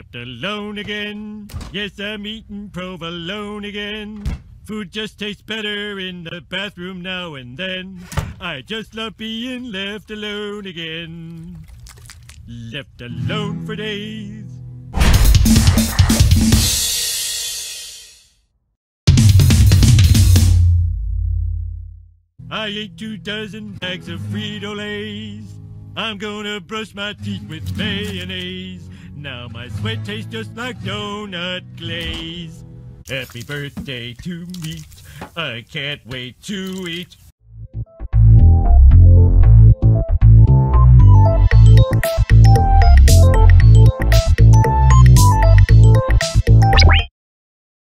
left alone again. Yes, I'm eating provolone again. Food just tastes better in the bathroom now and then. I just love being left alone again. Left alone for days. I ate 2 dozen bags of Frito-Lays. I'm gonna brush my teeth with mayonnaise. Now my sweat tastes just like donut glaze. Happy birthday to me. I can't wait to eat.